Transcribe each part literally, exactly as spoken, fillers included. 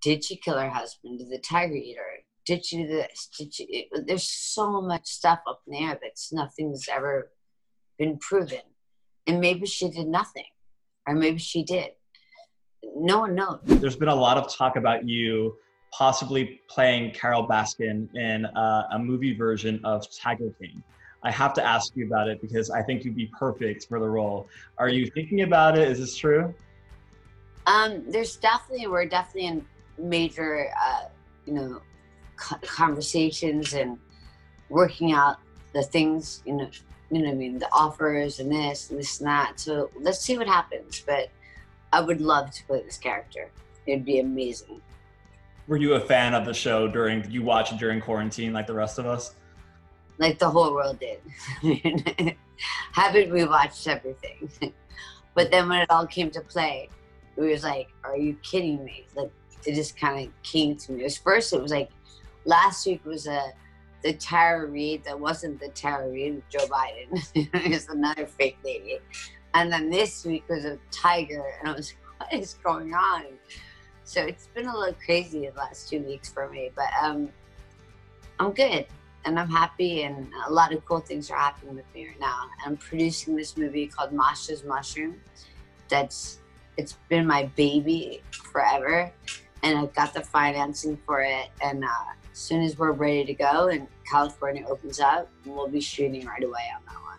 Did she kill her husband? Did the tiger eat her? Did she do this? Did she, it, there's so much stuff up in the air that's nothing's ever been proven. And maybe she did nothing, or maybe she did. No one knows. There's been a lot of talk about you possibly playing Carole Baskin in a, a movie version of Tiger King. I have to ask you about it because I think you'd be perfect for the role. Are you thinking about it? Is this true? Um, there's definitely, we're definitely in major, uh, you know, co conversations and working out the things, you know, you know what I mean, the offers and this and this and that. So let's see what happens. But I would love to play this character. It'd be amazing. Were you a fan of the show during, did you watch it during quarantine like the rest of us? Like the whole world did. I mean, haven't we watched everything? But then when it all came to play, it was like, are you kidding me? Like, it just kind of came to me. It was, first, it was like, last week was a, the Tara Reid, that wasn't the Tara Reid, with Joe Biden. It was another fake lady. And then this week was a tiger, and I was like, what is going on? So it's been a little crazy the last two weeks for me, but um, I'm good, and I'm happy, and a lot of cool things are happening with me right now. I'm producing this movie called Masha's Mushroom. That's It's been my baby forever, and I've got the financing for it. And uh, as soon as we're ready to go and California opens up, we'll be shooting right away on that one.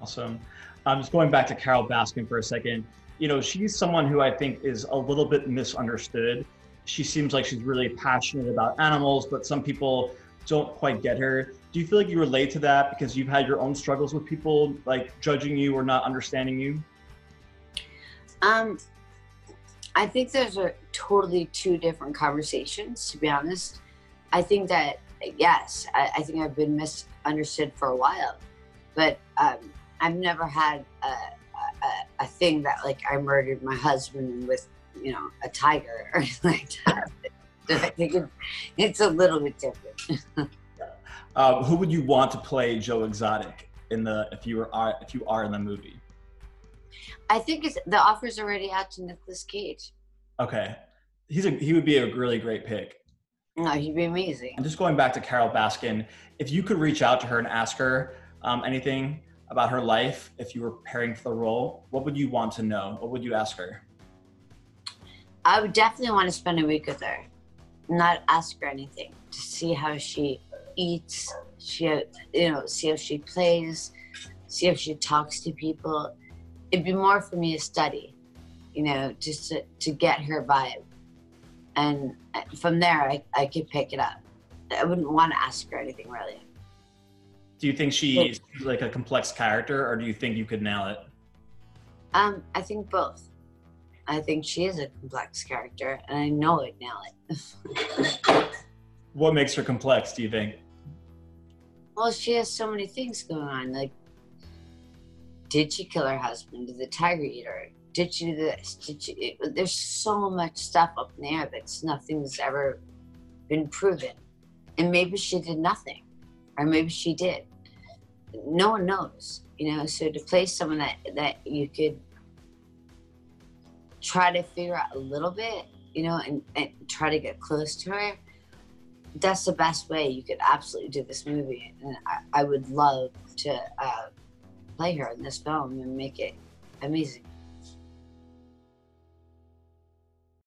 Awesome. Um, just going back to Carole Baskin for a second. You know, she's someone who I think is a little bit misunderstood. She seems like she's really passionate about animals, but some people don't quite get her. Do you feel like you relate to that because you've had your own struggles with people like judging you or not understanding you? Um, I think those are totally two different conversations, to be honest. I think that, yes, I, I think I've been misunderstood for a while, but um, I've never had a, a, a thing that, like, I murdered my husband with, you know, a tiger or anything like that. So I think it, it's a little bit different. um, who would you want to play Joe Exotic in the, if you were, if you are in the movie? I think it's, the offer's already out to Nicolas Cage. Okay. He's a, he would be a really great pick. No, he'd be amazing. And just going back to Carole Baskin, if you could reach out to her and ask her um, anything about her life, if you were preparing for the role, what would you want to know? What would you ask her? I would definitely want to spend a week with her, not ask her anything, to see how she eats, she, you know, see if she plays, see if she talks to people. It'd be more for me to study, you know, just to, to get her vibe. And from there, I, I could pick it up. I wouldn't want to ask her anything, really. Do you think she's like a complex character, or do you think you could nail it? Um, I think both. I think she is a complex character, and I know I'd nail it. What makes her complex, do you think? Well, she has so many things going on, like, did she kill her husband? Did the tiger eat her? Did she do this? Did she, it, there's so much stuff up in the air that's nothing's ever been proven. And maybe she did nothing, or maybe she did. No one knows, you know? So to play someone that, that you could try to figure out a little bit, you know, and, and try to get close to her, that's the best way you could absolutely do this movie. And I, I would love to, uh, play her in this film and make it amazing.